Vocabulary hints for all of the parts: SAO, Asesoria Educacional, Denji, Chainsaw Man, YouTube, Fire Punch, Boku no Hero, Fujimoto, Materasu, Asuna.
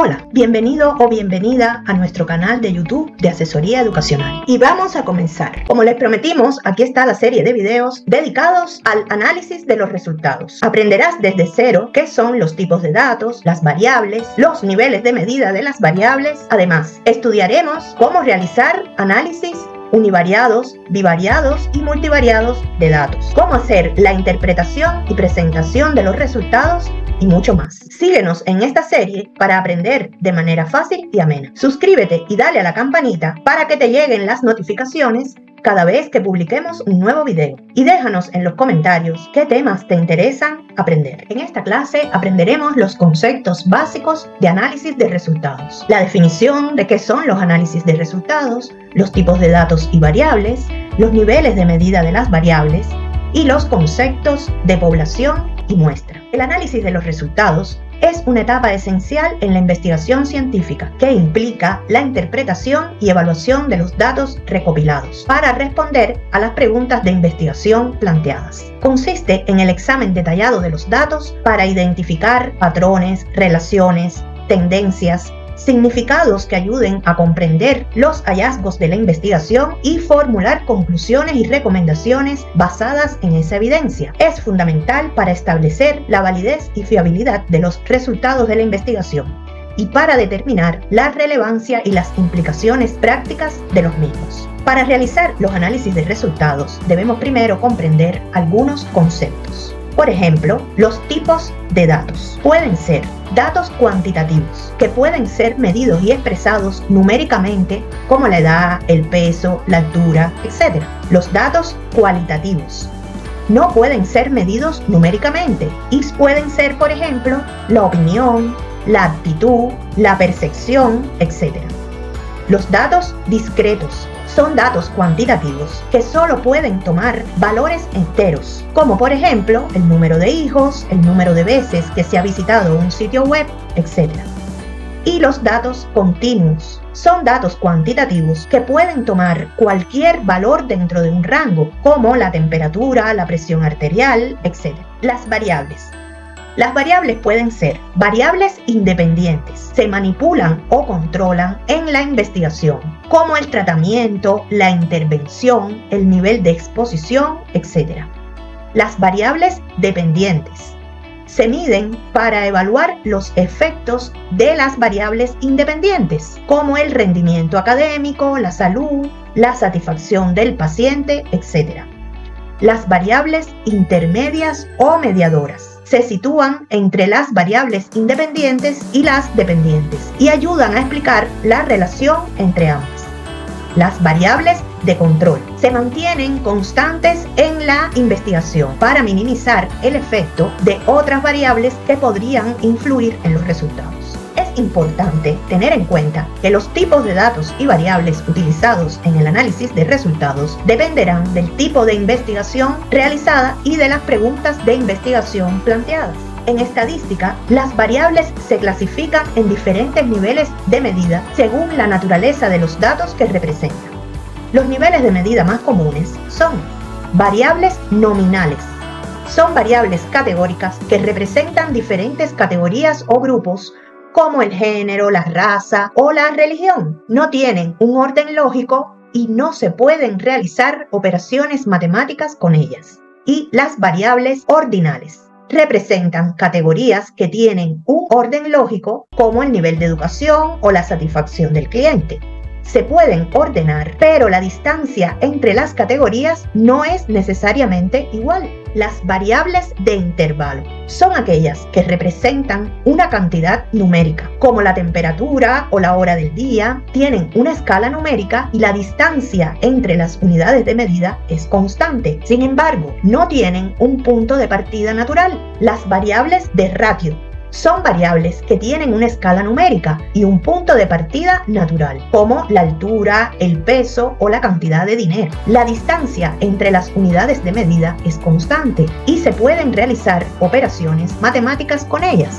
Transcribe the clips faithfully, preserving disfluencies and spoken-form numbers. Hola, bienvenido o bienvenida a nuestro canal de YouTube de Asesoría Educacional. Y vamos a comenzar. Como les prometimos, aquí está la serie de videos dedicados al análisis de los resultados. Aprenderás desde cero qué son los tipos de datos, las variables, los niveles de medida de las variables. Además, estudiaremos cómo realizar análisis univariados, bivariados y multivariados de datos, cómo hacer la interpretación y presentación de los resultados y mucho más. Síguenos en esta serie para aprender de manera fácil y amena. Suscríbete y dale a la campanita para que te lleguen las notificaciones cada vez que publiquemos un nuevo video. Y déjanos en los comentarios qué temas te interesan aprender. En esta clase aprenderemos los conceptos básicos de análisis de resultados, la definición de qué son los análisis de resultados, los tipos de datos y variables, los niveles de medida de las variables y los conceptos de población y muestra. El análisis de los resultados es una etapa esencial en la investigación científica que implica la interpretación y evaluación de los datos recopilados para responder a las preguntas de investigación planteadas. Consiste en el examen detallado de los datos para identificar patrones, relaciones, tendencias, significados que ayuden a comprender los hallazgos de la investigación y formular conclusiones y recomendaciones basadas en esa evidencia. Es fundamental para establecer la validez y fiabilidad de los resultados de la investigación y para determinar la relevancia y las implicaciones prácticas de los mismos. Para realizar los análisis de resultados, debemos primero comprender algunos conceptos. Por ejemplo, los tipos de datos pueden ser datos cuantitativos, que pueden ser medidos y expresados numéricamente, como la edad, el peso, la altura, etcétera. Los datos cualitativos no pueden ser medidos numéricamente y pueden ser, por ejemplo, la opinión, la actitud, la percepción, etcétera. Los datos discretos son datos cuantitativos que solo pueden tomar valores enteros, como por ejemplo el número de hijos, el número de veces que se ha visitado un sitio web, etcétera. Y los datos continuos son datos cuantitativos que pueden tomar cualquier valor dentro de un rango, como la temperatura, la presión arterial, etcétera. Las variables. Las variables pueden ser variables independientes, se manipulan o controlan en la investigación, como el tratamiento, la intervención, el nivel de exposición, etcétera. Las variables dependientes se miden para evaluar los efectos de las variables independientes, como el rendimiento académico, la salud, la satisfacción del paciente, etcétera. Las variables intermedias o mediadoras se sitúan entre las variables independientes y las dependientes y ayudan a explicar la relación entre ambas. Las variables de control se mantienen constantes en la investigación para minimizar el efecto de otras variables que podrían influir en los resultados. Es importante tener en cuenta que los tipos de datos y variables utilizados en el análisis de resultados dependerán del tipo de investigación realizada y de las preguntas de investigación planteadas. En estadística, las variables se clasifican en diferentes niveles de medida según la naturaleza de los datos que representan. Los niveles de medida más comunes son variables nominales. Son variables categóricas que representan diferentes categorías o grupos, como el género, la raza o la religión. No tienen un orden lógico y no se pueden realizar operaciones matemáticas con ellas. Y las variables ordinales representan categorías que tienen un orden lógico, como el nivel de educación o la satisfacción del cliente. Se pueden ordenar, pero la distancia entre las categorías no es necesariamente igual. Las variables de intervalo son aquellas que representan una cantidad numérica, como la temperatura o la hora del día, tienen una escala numérica y la distancia entre las unidades de medida es constante. Sin embargo, no tienen un punto de partida natural. Las variables de ratio son variables que tienen una escala numérica y un punto de partida natural, como la altura, el peso o la cantidad de dinero. La distancia entre las unidades de medida es constante y se pueden realizar operaciones matemáticas con ellas.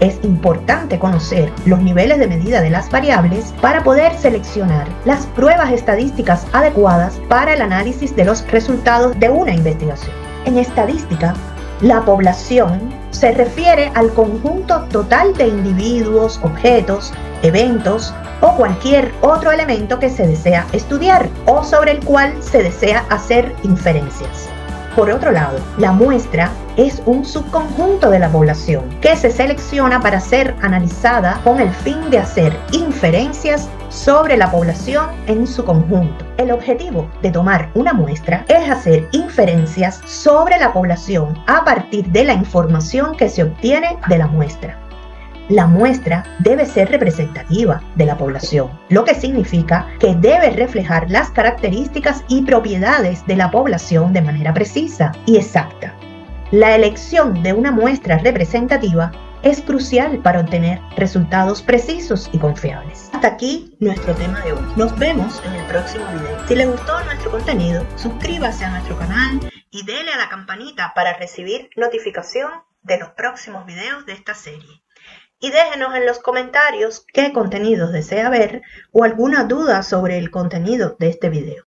Es importante conocer los niveles de medida de las variables para poder seleccionar las pruebas estadísticas adecuadas para el análisis de los resultados de una investigación. En estadística, La población se refiere al conjunto total de individuos, objetos, eventos o cualquier otro elemento que se desea estudiar o sobre el cual se desea hacer inferencias. Por otro lado, la muestra es un subconjunto de la población que se selecciona para ser analizada con el fin de hacer inferencias sobre la población en su conjunto. El objetivo de tomar una muestra es hacer inferencias sobre la población a partir de la información que se obtiene de la muestra. La muestra debe ser representativa de la población, lo que significa que debe reflejar las características y propiedades de la población de manera precisa y exacta. La elección de una muestra representativa es crucial para obtener resultados precisos y confiables. Hasta aquí nuestro tema de hoy. Nos vemos en el próximo video. Si les gustó nuestro contenido, suscríbase a nuestro canal y dele a la campanita para recibir notificación de los próximos videos de esta serie. Y déjenos en los comentarios qué contenidos desea ver o alguna duda sobre el contenido de este video.